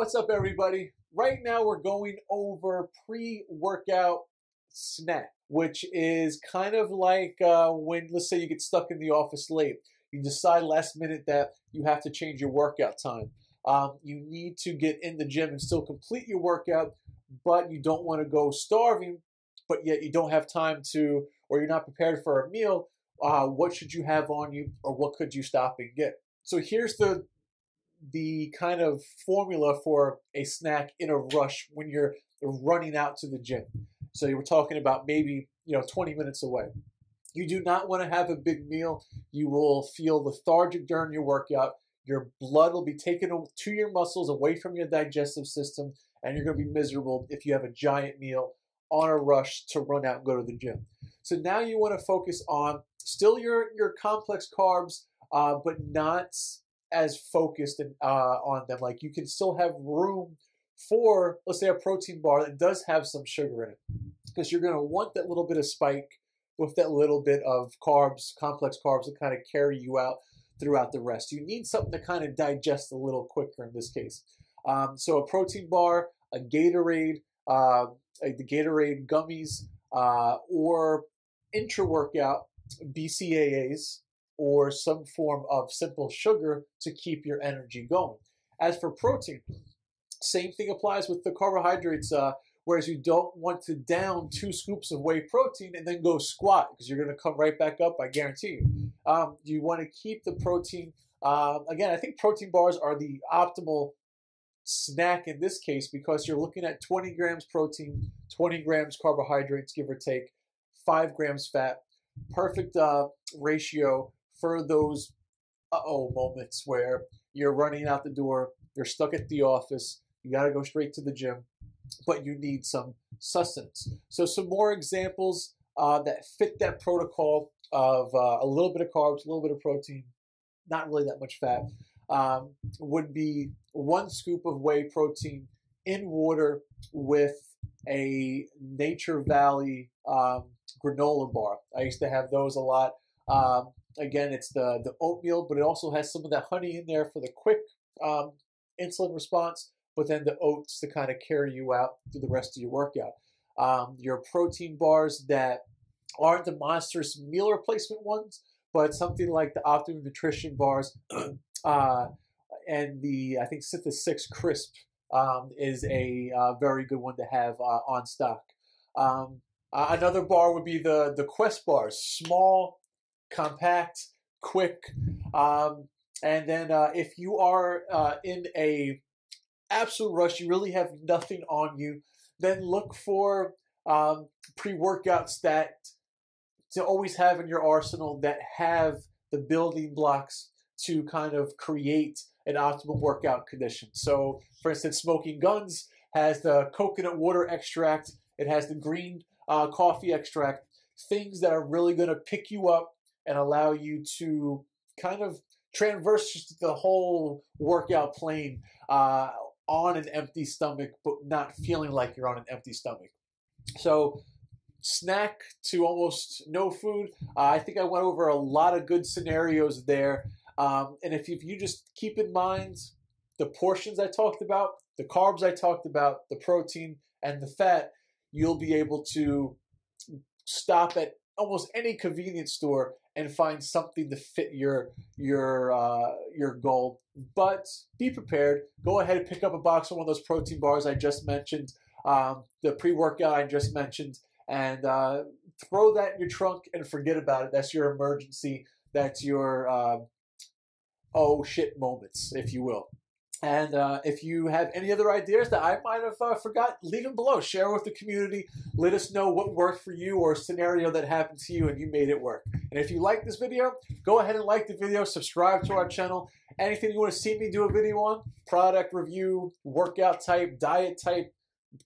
What's up, everybody? Right now we're going over pre-workout snack, which is kind of like when, let's say you get stuck in the office late. You decide last minute that you have to change your workout time. You need to get in the gym and still complete your workout, but you don't want to go starving, but yet you don't have time to, or you're not prepared for a meal. What should you have on you, or what could you stop and get? So here's the kind of formula for a snack in a rush when you're running out to the gym. So you were talking about maybe 20 minutes away. You do not want to have a big meal. You will feel lethargic during your workout. Your blood will be taken to your muscles, away from your digestive system, and you're going to be miserable if you have a giant meal on a rush to run out and go to the gym. So now you want to focus on still your complex carbs, but not as focused on them. Like, you can still have room for, let's say, a protein bar that does have some sugar in it, because you're going to want that little bit of spike with that little bit of carbs, complex carbs, that kind of carry you out throughout the rest. You need something to kind of digest a little quicker in this case. So a protein bar, a Gatorade, the Gatorade gummies, or intra-workout BCAAs, or some form of simple sugar to keep your energy going. As for protein, same thing applies with the carbohydrates, whereas you don't want to down 2 scoops of whey protein and then go squat, because you're going to come right back up, I guarantee you. You want to keep the protein. Again, I think protein bars are the optimal snack in this case, because you're looking at 20 grams protein, 20 grams carbohydrates, give or take, 5 grams fat. Perfect ratio for those uh-oh moments where you're running out the door, you're stuck at the office, you got to go straight to the gym, but you need some sustenance. So some more examples that fit that protocol of a little bit of carbs, a little bit of protein, not really that much fat, would be 1 scoop of whey protein in water with a Nature Valley granola bar. I used to have those a lot. Again, it's the oatmeal, but it also has some of that honey in there for the quick insulin response, but then the oats to kind of carry you out through the rest of your workout. Your protein bars that aren't the monstrous meal replacement ones, but something like the Optimum Nutrition bars and the, I think, Syntha 6 Crisp is a very good one to have on stock. Another bar would be the Quest bars, small, compact, quick. And then if you are in a absolute rush, you really have nothing on you, then look for pre-workouts that to always have in your arsenal that have the building blocks to kind of create an optimal workout condition. So, for instance, Smoking Guns has the coconut water extract. It has the green coffee extract, things that are really going to pick you up and allow you to kind of traverse the whole workout plane on an empty stomach, but not feeling like you're on an empty stomach. So snack to almost no food. I think I went over a lot of good scenarios there. And if you just keep in mind the portions I talked about, the carbs I talked about, the protein and the fat, you'll be able to stop at almost any convenience store and find something to fit your goal. But be prepared. Go ahead and pick up a box of one of those protein bars I just mentioned, the pre-workout I just mentioned, and throw that in your trunk and forget about it. That's your emergency. That's your oh shit moments, if you will. And if you have any other ideas that I might have forgot, leave them below. Share with the community. Let us know what worked for you, or a scenario that happened to you and you made it work. And if you like this video, go ahead and like the video, subscribe to our channel. Anything you want to see me do a video on, product review, workout type, diet type,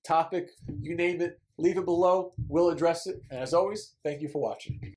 topic, you name it, leave it below. We'll address it. And as always, thank you for watching.